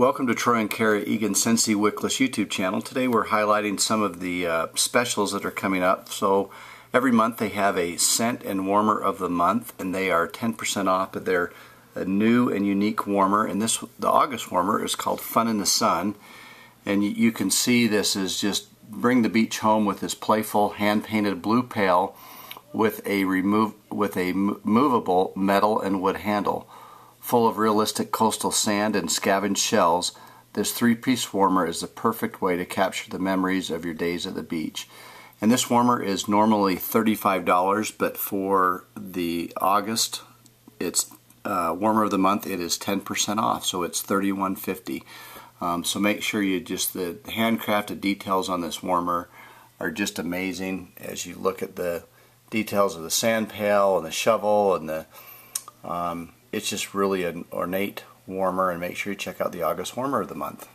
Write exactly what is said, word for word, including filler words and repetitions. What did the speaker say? Welcome to Troy and Carrie Egan Scentsy Wickless YouTube channel. Today we're highlighting some of the uh, specials that are coming up. So every month they have a scent and warmer of the month, and they are ten percent off, but they're a new and unique warmer. And this, the August warmer, is called Fun in the Sun. And you, you can see this is just bring the beach home with this playful hand-painted blue pail with a remove with a movable metal and wood handle. Full of realistic coastal sand and scavenged shells, this three-piece warmer is the perfect way to capture the memories of your days at the beach. And this warmer is normally thirty-five dollars, but for the August, it's uh, warmer of the month, it is ten percent off, so it's thirty-one fifty. Um, so make sure you just, the handcrafted details on this warmer are just amazing as you look at the details of the sand pail and the shovel and the um, it's just really an ornate warmer, and make sure you check out the August warmer of the month.